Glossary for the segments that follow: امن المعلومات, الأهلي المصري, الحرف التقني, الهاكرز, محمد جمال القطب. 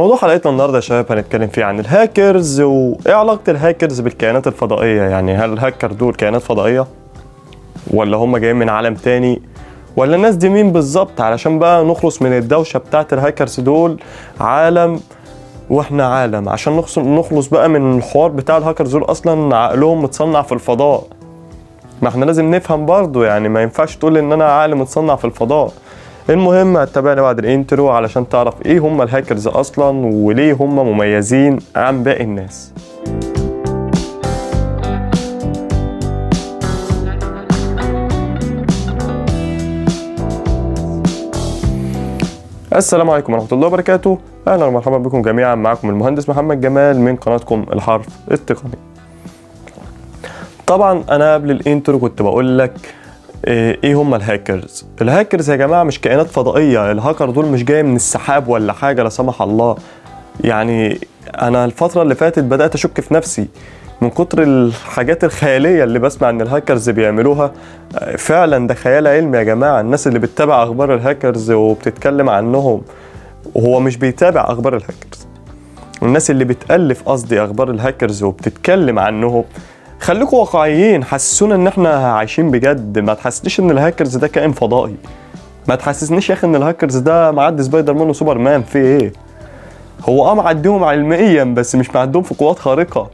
موضوع حلقتنا النهارده يا شباب هنتكلم فيه عن الهاكرز وايه علاقه الهاكرز بالكائنات الفضائيه. يعني هل الهاكر دول كائنات فضائيه ولا هم جايين من عالم تاني ولا الناس دي مين بالظبط، علشان بقى نخلص من الدوشه بتاعه الهاكرز دول عالم واحنا عالم، عشان نخلص بقى من الحوار بتاع الهاكرز دول اصلا عقلهم متصنع في الفضاء. ما احنا لازم نفهم برضو، يعني ما ينفعش تقول ان انا عالم متصنع في الفضاء. المهم هتتابعني بعد الانترو علشان تعرف ايه هم الهاكرز اصلا وليه هم مميزين عن باقي الناس. السلام عليكم ورحمة الله وبركاته، اهلا ومرحبا بكم جميعا. معكم المهندس محمد جمال من قناتكم الحرف التقني. طبعا انا قبل الانترو كنت بقول لك ايه هم الهاكرز. الهاكرز يا جماعه مش كائنات فضائيه، الهاكر دول مش جاي من السحاب ولا حاجه لا سمح الله. يعني انا الفتره اللي فاتت بدات اشك في نفسي من كتر الحاجات الخياليه اللي بسمع ان الهاكرز بيعملوها. فعلا ده خيال علمي يا جماعه. الناس اللي بتتابع اخبار الهاكرز وبتتكلم عنهم وهو مش بيتابع اخبار الهاكرز، والناس اللي بتالف قصدي اخبار الهاكرز وبتتكلم عنهم، خليكم واقعيين، حسسونا ان احنا عايشين بجد. ما تحسسنيش ان الهاكرز ده كائن فضائي، ما تحسسنيش يا اخي ان الهاكرز ده معدي سبايدر مان وسوبر مان. في ايه؟ هو معديهم علميا بس مش معديهم في قوات خارقه،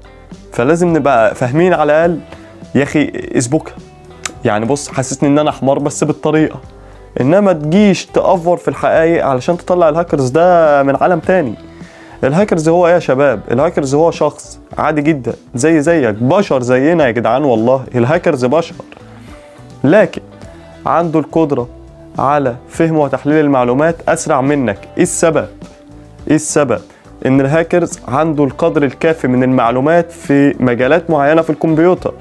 فلازم نبقى فاهمين على الاقل يا اخي اسبوكها. يعني بص، حسسني ان انا حمار بس بالطريقه، انما تجيش تأفور في الحقائق علشان تطلع الهاكرز ده من عالم تاني. الهاكرز هو ايه يا شباب؟ الهاكرز هو شخص عادي جدا زي زيك، بشر زينا يا جدعان والله. الهاكرز بشر لكن عنده القدرة على فهم وتحليل المعلومات اسرع منك. ايه السبب؟ ايه السبب؟ ان الهاكرز عنده القدر الكافي من المعلومات في مجالات معينة في الكمبيوتر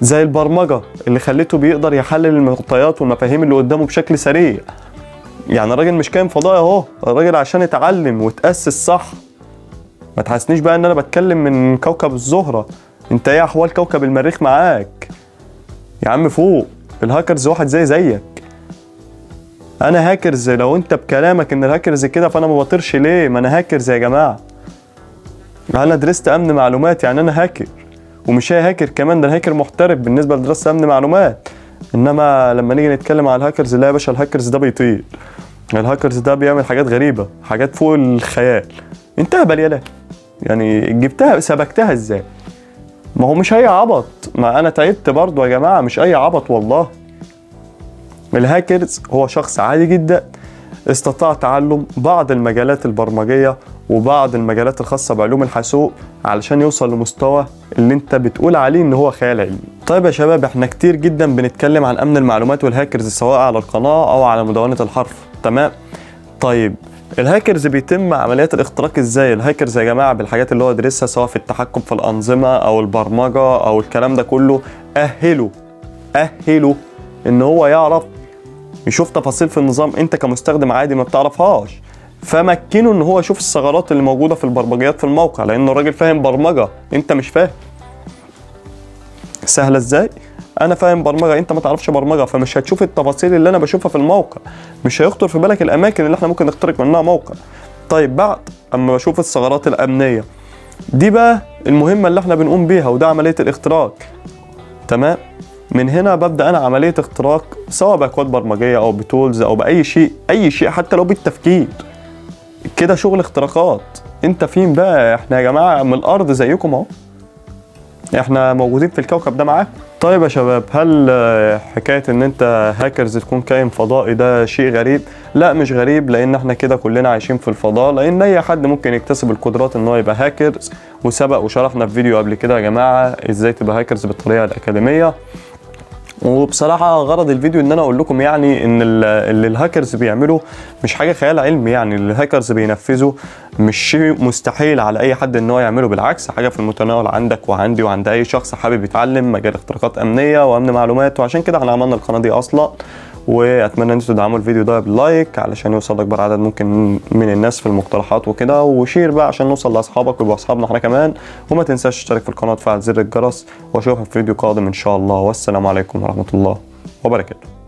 زي البرمجة اللي خلته بيقدر يحلل المعطيات والمفاهيم اللي قدامه بشكل سريع. يعني الراجل مش كائن فضائي اهو، الراجل عشان يتعلم وتأسس صح. ما تحسنيش بقى ان انا بتكلم من كوكب الزهرة، انت ايه احوال كوكب المريخ معاك يا عم؟ فوق. الهاكرز واحد زي زيك. انا هاكرز، لو انت بكلامك ان الهاكرز كده فانا ما بطيرش ليه؟ ما انا هاكرز يا جماعة، انا درست امن معلومات، يعني انا هاكر. ومش هاكر كمان، ده انا هاكر محترف بالنسبة لدراسة امن معلومات. انما لما نيجي نتكلم على الهاكرز، لا يا باشا، الهاكرز ده بيطير، الهاكرز ده بيعمل حاجات غريبة، حاجات فوق الخيال. انتهى باليلا، يعني جبتها سبكتها ازاي؟ ما هو مش اي عبط، ما انا تعبت برضو يا جماعة، مش اي عبط والله. الهاكرز هو شخص عادي جدا استطاع تعلم بعض المجالات البرمجية وبعض المجالات الخاصة بعلوم الحاسوب علشان يوصل لمستوى اللي انت بتقول عليه ان هو خيال علمي. طيب يا شباب، احنا كتير جدا بنتكلم عن امن المعلومات والهاكرز سواء على القناة او على مدونة الحرف، تمام؟ طيب الهاكرز بيتم عمليات الاختراق ازاي؟ الهاكرز يا جماعة بالحاجات اللي هو درسها سواء في التحكم في الانظمة او البرمجة او الكلام ده كله، اهله ان هو يعرف يشوف تفاصيل في النظام انت كمستخدم عادي ما بتعرفهاش. فمكنه ان هو يشوف الثغرات اللي موجوده في البرمجيات في الموقع، لانه الراجل فاهم برمجه انت مش فاهم. سهله ازاي؟ انا فاهم برمجه انت ما تعرفش برمجه، فمش هتشوف التفاصيل اللي انا بشوفها في الموقع، مش هيخطر في بالك الاماكن اللي احنا ممكن نخترق منها موقع. طيب بعد اما بشوف الثغرات الامنيه دي بقى المهمه اللي احنا بنقوم بيها، وده عمليه الاختراق، تمام؟ من هنا ببدا انا عمليه اختراق سواء باكواد برمجيه او بتولز او باي شيء، اي شيء حتى لو بالتفكير. كده شغل اختراقات. انت فين بقى؟ احنا يا جماعه من الارض زيكم اهو، احنا موجودين في الكوكب ده معاكم. طيب يا شباب، هل حكايه ان انت هاكرز تكون كائن فضائي ده شيء غريب؟ لا مش غريب، لان احنا كده كلنا عايشين في الفضاء، لان اي حد ممكن يكتسب القدرات ان هو يبقى هاكرز. وسبق وشرحنا في فيديو قبل كده يا جماعه ازاي تبقى هاكرز بالطريقه الاكاديميه. وبصراحه غرض الفيديو ان انا اقول لكم يعني ان اللي الهاكرز بيعمله مش حاجه خيال علمي، يعني اللي الهاكرز بينفذه مش شيء مستحيل على اي حد ان هو يعمله، بالعكس حاجه في المتناول عندك وعندي وعند اي شخص حابب يتعلم مجال اختراقات امنيه وامن معلومات. وعشان كده احنا عملنا القناه دي اصلا، واتمنى ان انتوا تدعموا الفيديو ده بلايك علشان يوصل اكبر عدد ممكن من الناس في المقترحات وكده، وشير بقى عشان نوصل لاصحابك ويبقوا اصحابنا احنا كمان. وما تنساش تشترك في القناه وتفعل زر الجرس، واشوفك في فيديو قادم ان شاء الله. والسلام عليكم ورحمه الله وبركاته.